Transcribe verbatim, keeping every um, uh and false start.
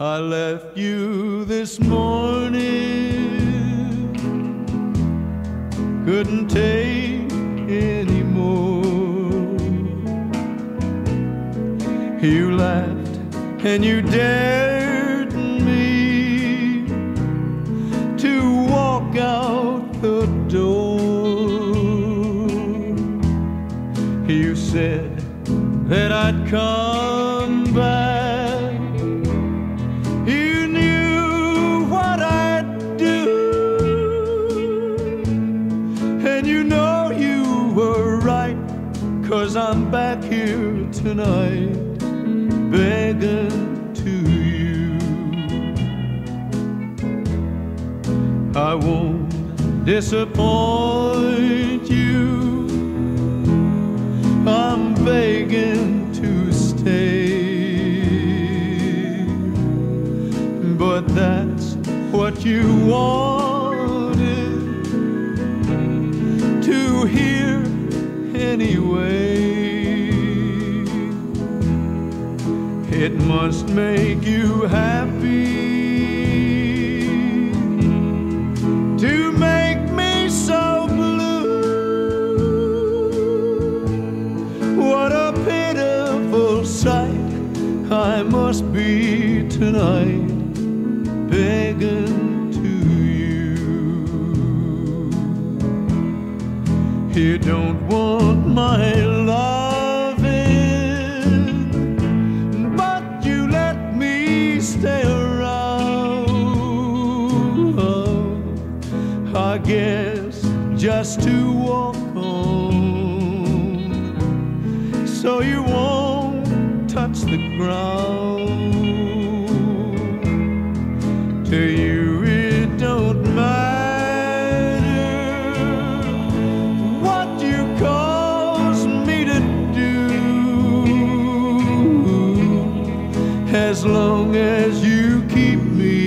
I left you this morning, couldn't take any more. You laughed and you dared me to walk out the door. You said that I'd come back. You knew what I'd do, and you know you were right, 'cause I'm back here tonight, begging to you. I won't disappoint you, I'm begging to stay. But that's what you wanted to hear anyway. It must make you happy. I must be tonight, begging to you. You don't want my loving, but you let me stay around, I guess just to walk home, so you won't touch the ground. To you it don't matter what you cause me to do, as long as you keep me